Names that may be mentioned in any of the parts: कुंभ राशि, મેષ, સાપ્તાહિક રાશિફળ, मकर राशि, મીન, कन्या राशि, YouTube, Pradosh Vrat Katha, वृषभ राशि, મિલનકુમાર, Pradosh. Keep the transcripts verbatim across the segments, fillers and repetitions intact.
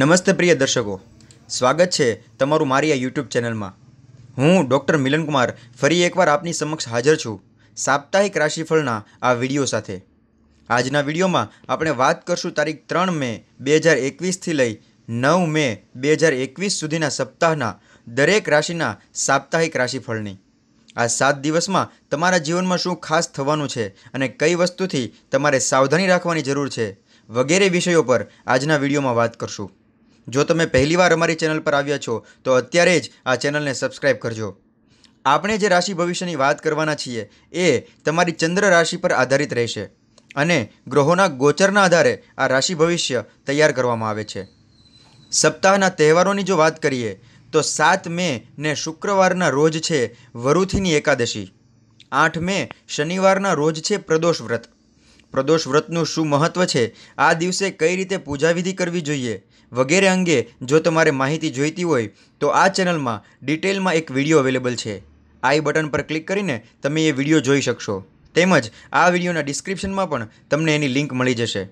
નમસ્તે પ્રિય દર્શકો, સ્વાગત છે તમારું મારી આ યુટ્યુબ ચેનલમાં। હું ડૉક્ટર મિલનકુમાર ફરી એકવાર આપની સમક્ષ હાજર છું સાપ્તાહિક રાશિફળના આ વિડીયો સાથે। આજના વિડીયોમાં આપણે વાત કરશું તારીખ ત્રણ મે બે હજાર એકવીસથી લઈ નવ મે બે હજાર એકવીસ સુધીના સપ્તાહના દરેક રાશિના સાપ્તાહિક રાશિફળની। આ સાત દિવસમાં તમારા જીવનમાં શું ખાસ થવાનું છે અને કઈ વસ્તુથી તમારે સાવધાની રાખવાની જરૂર છે वगैरह विषयों पर आजना वीडियो में बात करशूँ। जो तमे पहली बार अमारी चैनल पर आव्या छो तो अत्यारे ज आ चैनल ने सब्सक्राइब करजो। आपणे जे राशि भविष्य की बात करवाना छीए ए तमारी चंद्र राशि पर आधारित रहेशे अने ग्रहोना गोचरना आधारे आ राशि भविष्य तैयार करवामां आवे छे। सप्ताहना तहेवारोनी जो बात करिए तो सात मे ने शुक्रवारना रोज छे वरुथिनी एकादशी, आठ मे शनिवारना रोज छे प्रदोष व्रत। प्रदोष व्रतनु शुं महत्व है, आ दिवसे कई रीते पूजाविधि करवी जोईए वगैरह अंगे जो तमारे माहिती जोईती होय तो आ चेनल में डिटेल में एक विडियो अवेलेबल है। आई बटन पर क्लिक करीने तमे ये विडियो जोई शकशो, तेमज आ विडियोना डिस्क्रिप्शन में पण तमने एनी लिंक मळी जशे।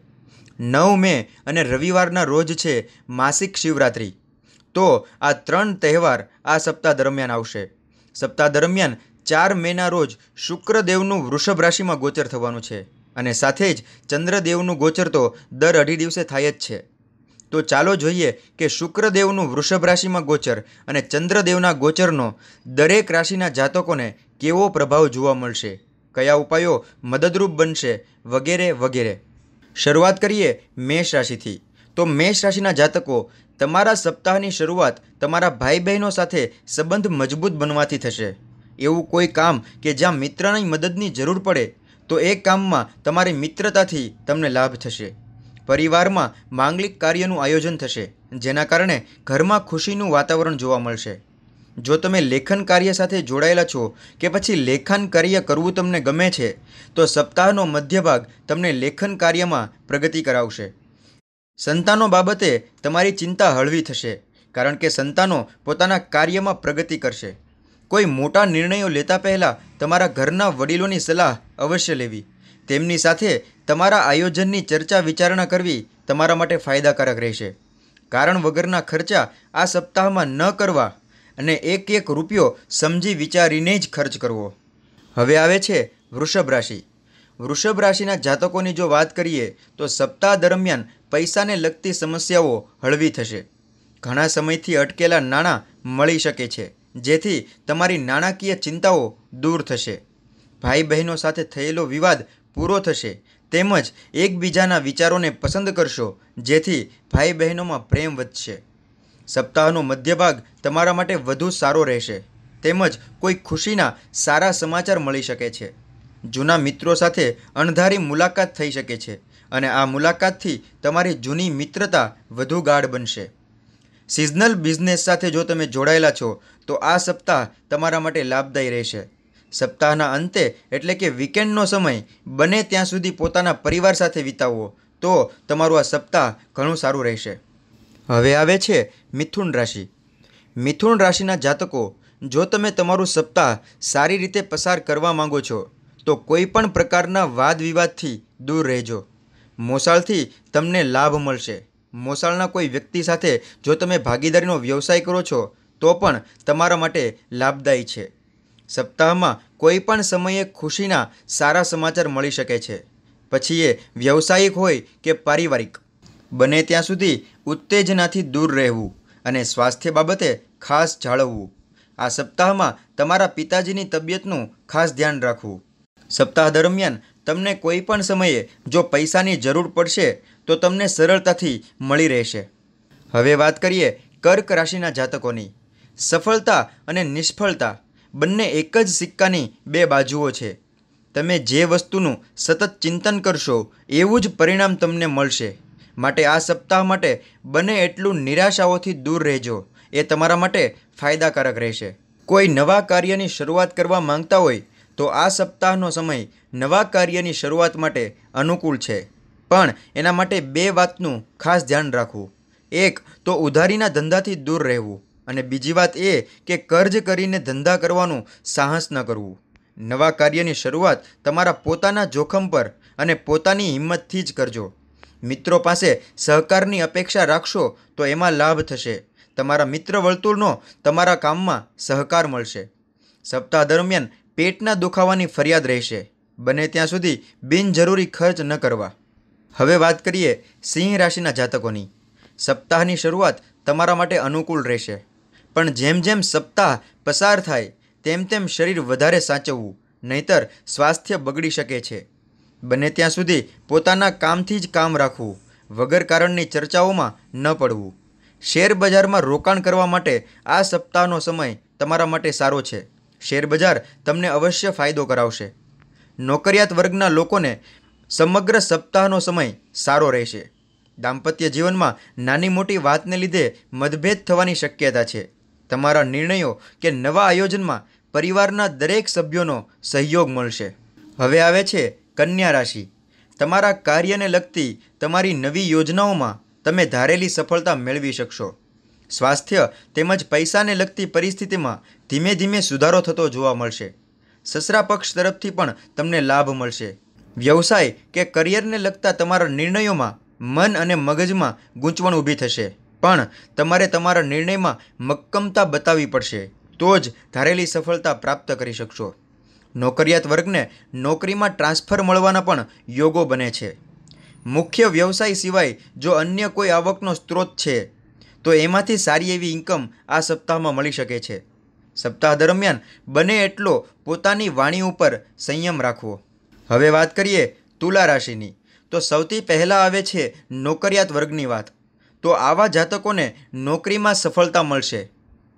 नौ मे अने रविवारना रोज है मासिक शिवरात्रि। तो आ त्रण तहेवार आ सप्ताह दरमियान आवशे। सप्ताह दरमियान चार मेना रोज शुक्रदेवनु वृषभ राशि में गोचर थवानुं छे અને સાથે જ ચંદ્રદેવનું ગોચર તો દર અઢી દિવસે થાય જ છે। તો ચાલો જોઈએ કે શુક્રદેવનું વૃષભ રાશિમાં ગોચર અને ચંદ્રદેવના ગોચરનો દરેક રાશિના જાતકોને કેવો પ્રભાવ જોવા મળશે, કયા ઉપાયો મદદરૂપ બનશે વગેરે વગેરે। શરૂઆત કરીએ મેષ રાશિથી। તો મેષ રાશિના જાતકો, તમારા સપ્તાહની શરૂઆત તમારા ભાઈ બહેનો સાથે સંબંધ મજબૂત બનવાથી થશે। એવું કોઈ કામ કે જ્યાં મિત્રની મદદની જરૂર પડે तो ए काम में तमारी मित्रताथी तमने लाभ थशे। परिवार में मांगलिक कार्यनु आयोजन थशे जेना कारणे घर में खुशीनु वातावरण जोवा मळशे। जो तमे लेखन कार्य साथे जोड़ायेला छो के पछी लेखन कार्य करवुं तमने गमे छे तो सप्ताहनो मध्य भाग तमने लेखन कार्य में प्रगति करावशे। संतानो बाबते तमारी चिंता हळवी थशे कारण के संतानो पोताना कार्य में प्रगति करशे। कोई मोटा निर्णयों लेता पहला तमारा घरना वडीलोनी सलाह अवश्य लेवी, तेमनी साथे तमारा आयोजननी चर्चा विचारणा करवी तमारा माटे फायदाकारक रहेशे। कारण वगरना खर्चा आ सप्ताहमां न करवा अने एक एक रूपियो समझी विचारीने ज खर्च करवो। हवे आवे छे वृषभ राशि। वृषभ राशिना जातकोनी जो बात करिए तो सप्ताह दरमियान पैसाने लगती समस्याओं हळवी थशे। घणा समयथी अटकेला नाणां मळी शके छे जेथी तमारी नाणाकीय चिंताओं दूर थशे। भाई बहनों साथे थयेलो विवाद पूरो थशे तेमज एकबीजाना विचारोने पसंद करशो जेथी भाई बहनों में प्रेम वधशे। सप्ताहनो मध्य भाग तमारा माटे वधु सारो रहेशे तेमज कोई खुशीना सारा समाचार मळी शके छे। जूना मित्रों साथे अणधारी मुलाकात थई शके छे अने आ मुलाकातथी तमारी जूनी मित्रता वधु गाढ़ बनशे। सीजनल बिजनेस साथे जो तमे जोड़ायेला छो तो आ सप्ताह तमारा माटे लाभदायी रहेशे। सप्ताहना अंते एटले के वीकेंडनो समय बने त्यां सुधी पोताना परिवार साथे वितावो तो तमारुं आ सप्ताह घणुं सारुं रहेशे। हवे आवे छे मिथुन राशि। मिथुन राशिना जातको, जो तमे तमारुं सप्ताह सारी रीते पसार करवा मांगो छो तो कोईपण प्रकारना वाद विवादथी दूर रहेजो। मोसाळथी तमने लाभ मळशे। मोसाळना कोई व्यक्ति साथे जो तमे भागीदारीनो व्यवसाय करो छो तो पण तमारा माटे लाभदायी छे। सप्ताहमां कोईपण समये खुशीना सारा समाचार मळी शके छे, पछी ए व्यावसायिक होय के पारिवारिक। बने त्यां सुधी उत्तेजनाथी दूर रहेवुं अने स्वास्थ्य बाबते खास जाळववुं। आ सप्ताहमां तमारा पिताजीनी तबियतनुं खास ध्यान राखवुं। सप्ताह दरमियान तमने कोईपण समये जो पैसानी जरूर पड़शे तो तमने सरलताथी मळी रहेशे। हवे बात करिए कर्क राशिना जातकोनी। सफलता अने निष्फलता बंने एक ज सिक्कानी बे बाजुओ छे। तमे जे वस्तुनुं सतत चिंतन करशो एवुं ज परिणाम तमने मळशे, माटे आ सप्ताह माटे बने एटलुं निराशाओथी दूर रहेजो, ए तमारा माटे फायदाकारक रहेशे। कोई नवा कार्यनी शरूआत करवा मांगता होय तो आ सप्ताहनो समय नवा कार्यनी शरूआत माटे अनुकूल छे पण एना माटे बे वातनुं खास ध्यान राखवुं। एक तो उधारीना धंधाथी दूर रहेवुं अने बीजी वात ए के कर्ज करीने धंधा करवानुं साहस न करवुं। नवा कार्यनी शरूआत तमारा पोताना जोखम पर अने पोतानी हिम्मतथी ज करजो। मित्रों पासे सहकारनी अपेक्षा राखशो तो एमां लाभ थशे। तमारा मित्र वर्तुळनो तमारा काममां सहकार मळशे। सप्ताह दरमियान पेटना दुखावानी फरियाद रहेशे। बने त्यां सुधी बिनजरूरी खर्च न करवा। हवे बात करिए सिंह राशिना जातकोनी। सप्ताहनी शरूआत तमारा माटे अनुकूल रहेशे, पण जेम जेम सप्ताह पसार थाय तेम तेम शरीर वधारे साचवू, नहींतर स्वास्थ्य बगड़ी शके छे। बने त्यां सुधी पोताना कामथी ज काम राखवू, वगर कारणनी चर्चाओमां न पड़वू। शेर बजारमां रोकाण करवा माटे आ सप्ताहनो समय तमारा माटे सारो छे। शेर बजार तमने अवश्य फायदो करावशे। नौकरियात वर्गना लोकोने समग्र सप्ताहनो समय सारो रहेशे। दाम्पत्य जीवन में नानी मोटी बात ने लीधे मतभेद थवानी शक्यता है। तमारा निर्णयों के नवा आयोजन में परिवारना दरेक सभ्यों सहयोग मळशे। हवे आवे छे कन्या राशि। तमारा कार्य ने लगती तमारी नवी योजनाओं में तमे धारेली सफलता मेळवी शकशो। स्वास्थ्य तेमज पैसा ने लगती परिस्थिति में धीमे धीमे सुधारो थतो जोवा मळशे। ससरा पक्ष तरफथी पण तमने लाभ मळशे। व्यवसाय के करियर ने लगता तमारा निर्णयों में मन अने मगज में गूंचवण ऊभी थशे, पण तमारे तमारा निर्णय में मक्कमता बतावी पड़शे तो ज धारेली सफलता प्राप्त करी शकशो। नौकरियात वर्ग ने नौकरी में ट्रांसफर मळवाना पण योगो बने छे। मुख्य व्यवसाय सिवाय जो अन्य कोई आवकनो स्रोत छे तो एमांथी सारी एवी इनकम आ सप्ताह में मळी शके छे। सप्ताह दरमियान बने एटलो पोतानी वाणी उपर संयम राखवो। हवे बात करिए तुला राशिनी, तो सौथी पहला आवे छे नौकरियात वर्गनी वात। तो आवा जातकोने नौकरी में सफलता मळशे।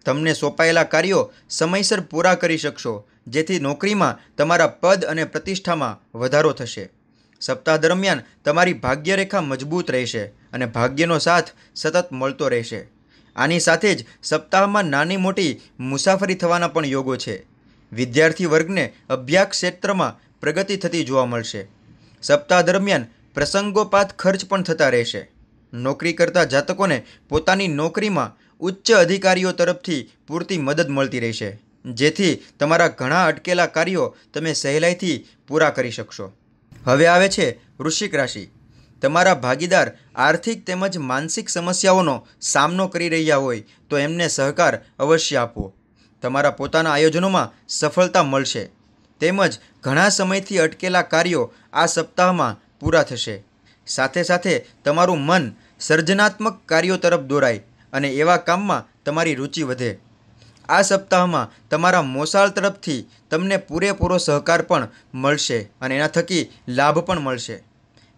तमने सोंपायेला कार्यों समयसर पूरा करी शकशो, जेथी नौकरी में तमारा पद अने प्रतिष्ठा में वधारो थशे। सप्ताह दरमियान तमारी भाग्यरेखा मजबूत रहेशे अने भाग्यनो साथ सतत मळतो रहेशे। आनी साथे ज सप्ताह में नानी मोटी मुसाफरी थवाना पण योगो छे। विद्यार्थी वर्गने अभ्यास क्षेत्र में प्रगति थती जोवा मळशे। सप्ताह दरमियान प्रसंगोपात खर्च पण थता रहेशे। नौकरी करता जातकोने पोतानी नौकरी में उच्च अधिकारीओ तरफथी पूरती मदद मळती रहेशे, जेथी तमारा घणा अटकेला कार्यों तमे सहेलाईथी पूरा करी शकशो। हवे आवे छे वृश्चिक राशि। तमारा भागीदार आर्थिक तेमज मानसिक समस्याओनो सामनो करी रह्या होय तो एमने सहकार अवश्य आपो। तमारा पोताना आयोजनोमां सफलता मळशे, तेमज घणा समयथी अटकेला कार्यों आ सप्ताहमां पूरा थशे। साथे साथे तमारुं मन सर्जनात्मक कार्यों तरफ दौराय अने एवा काममां तमारी रुचि वधे। आ सप्ताहमां तमारा मोसाळ तरफथी तमने पूरेपूरो सहकार पण मळशे अने एना थकी लाभ पण मळशे।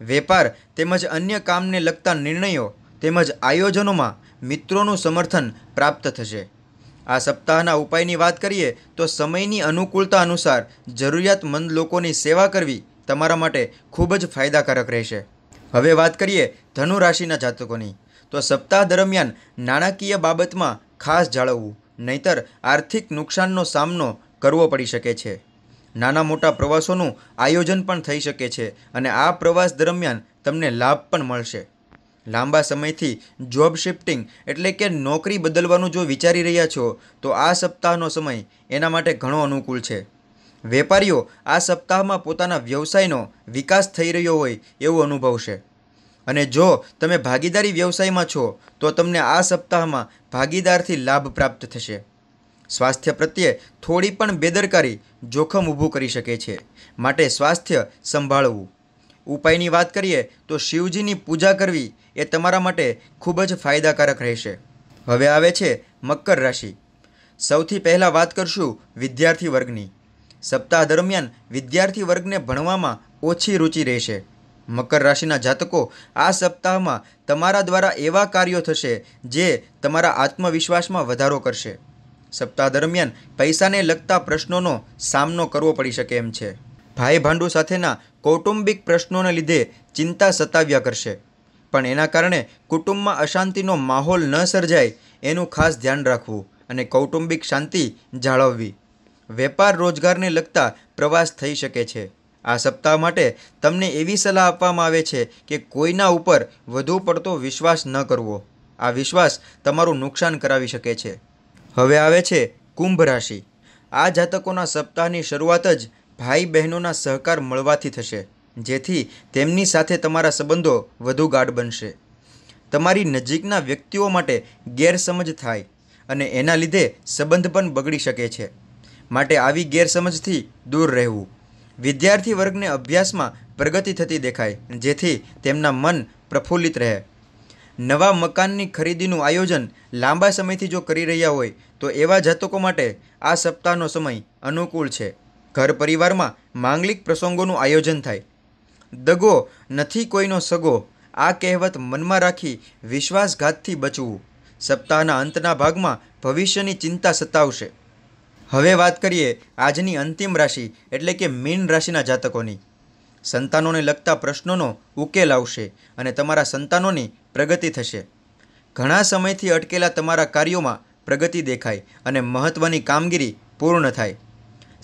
वेपार तेमज अन्य कामने लगता निर्णयों तेमज आयोजनोमां मित्रोनुं समर्थन प्राप्त थशे। आ सप्ताहना उपायनी वात करीए तो समयनी अनुकूलता अनुसार जरूरियातमंद लोकोनी सेवा करवी तमारा माटे खूब ज फायदाकारक रहेशे। हवे बात करिए धनु राशिना जातकोनी, तो सप्ताह दरमियान नाणाकीय बाबत में खास जाळवू, नहींतर आर्थिक नुकसाननो सामनो करवो पड़ी शके छे। नाना मोटा प्रवासोनुं आयोजन पण थई शके छे अने आ प्रवास दरमियान तमने लाभ पण मळशे। लांबा समयथी जॉब शिफ्टिंग एटले के नौकरी बदलवानुं जो विचारी रह्या छो तो आ सप्ताहनो समय एना माटे घणो अनुकूल छे। वेपारीओ आ सप्ताह में पोताना व्यवसायनो विकास थई रह्यो होय एवो अनुभवशे। अने जो तमे भागीदारी व्यवसाय में छो तो तमने आ सप्ताह में भागीदारथी लाभ प्राप्त थशे। स्वास्थ्य प्रत्ये थोड़ी पण बेदरकारी जोखम ऊभुं करी शके छे, माटे स्वास्थ्य संभाळवुं। उपायनी वात करीए तो शिवजीनी पूजा करवी ए तमारा माटे खूब ज फायदाकारक रहेशे। हवे आवे छे मकर राशि। सौथी पहला वात करशुं विद्यार्थी वर्गनी। सप्ताह दरमियान विद्यार्थी वर्ग ने भणवामां ओछी रुचि रहेशे। मकर राशिना जातको आ सप्ताह में तमारा द्वारा एवा कार्यों थशे जे तमारा आत्मविश्वास में वधारो करशे। सप्ताह दरमियान पैसा ने लगता प्रश्नोंनो सामनो करवो पड़ी शके एम छे। भाई भांडू साथेना कौटुंबिक प्रश्नों ने लीधे चिंता सताव्या करशे, पण एना कारणे कुटुंब में अशांतिनो माहौल न सर्जाय एनुं खास ध्यान राखवुं अने कौटुंबिक शांति जाळववी। वेपार रोजगार ने लगता प्रवास थई शके छे। आ सप्ताह माटे तमने एवी सलाह आपवामां आवे छे के कोईना उपर वधु पड़तो विश्वास न करवो। आ विश्वास तमारुं नुकसान करावी शके छे। हवे आवे छे कुंभ राशि। आ जातकोना सप्ताहनी शरूआत ज भाई बहनोना सहकार मळवाथी थशे, જેથી તેમની સાથે તમારા સંબંધો વધુ ગાઢ બનશે। તમારી નજીકના વ્યક્તિઓ માટે ગેરસમજ થાય અને એના લીધે સંબંધ પણ બગડી શકે છે, માટે આવી ગેરસમજથી દૂર રહેવું। વિદ્યાર્થી વર્ગને અભ્યાસમાં પ્રગતિ થતી દેખાય જેથી તેમના મન પ્રફુલ્લિત રહે। નવા મકાનની ખરીદીનું આયોજન લાંબા સમયથી જો કરી રહ્યા હોય તો એવા જાતકો માટે આ સપ્તાહનો સમય અનુકૂળ છે। ઘર પરિવારમાં માંગલિક પ્રસંગોનું આયોજન થાય। દગો નથી કોઈનો સગો આ કહેવત મનમાં રાખી વિશ્વાસઘાતથી બચવું। સપ્તાહના અંતના ભાગમાં ભવિષ્યની ચિંતા સતાવશે। હવે વાત કરીએ આજની અંતિમ રાશિ એટલે કે મીન રાશિના જાતકોની। સંતાનોને લગતા પ્રશ્નોનો ઉકેલ આવશે અને તમારા સંતાનોની પ્રગતિ થશે। ઘણા સમયથી અટકેલા તમારા કાર્યોમાં પ્રગતિ દેખાય અને મહત્ત્વની કામગીરી પૂર્ણ થાય।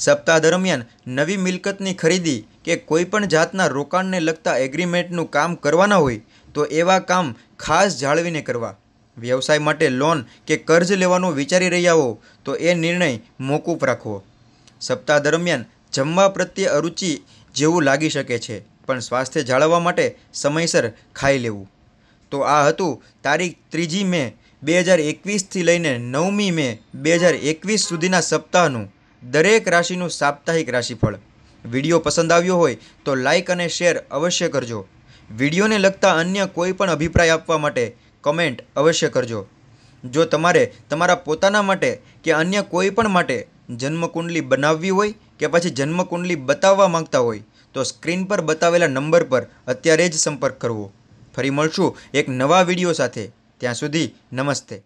સપ્તાહ દરમિયાન નવી મિલકતની ખરીદી કે કોઈપણ જાતના રોકાણને લગતા એગ્રીમેન્ટનું કામ કરવાના હોય તો એવા કામ ખાસ જાળવીને કરવા। વ્યવસાય માટે લોન કે કર્જ લેવાનું વિચારી રહ્યા હો તો એ નિર્ણય મોકૂફ રાખવો। સપ્તાહ દરમિયાન જમવા પ્રત્યે અરુચિ જેવું લાગી શકે છે, પણ સ્વાસ્થ્ય જાળવવા માટે સમયસર ખાઈ લેવું। તો આ હતું તારીખ ત્રીજી મે બે હજાર એકવીસથી લઈને નવમી મે બે હજાર એકવીસ સુધીના સપ્તાહનું દરેક રાશિનું સાપ્તાહિક રાશિફળ। વિડીયો પસંદ આવ્યો હોય તો લાઇક અને શેર અવશ્ય કરજો। વિડીયોને લગતા અન્ય કોઈ પણ અભિપ્રાય આપવા માટે કમેન્ટ અવશ્ય કરજો। જો તમારે તમારા પોતાના માટે કે અન્ય કોઈ પણ માટે જન્મકુંડલી બનાવવી હોય કે પછી જન્મકુંડલી બતાવવા માંગતા હોય તો સ્ક્રીન પર બતાવેલા નંબર પર અત્યારે જ સંપર્ક કરવો। ફરી મળશું એક નવા વિડીયો સાથે, ત્યાં સુધી નમસ્તે।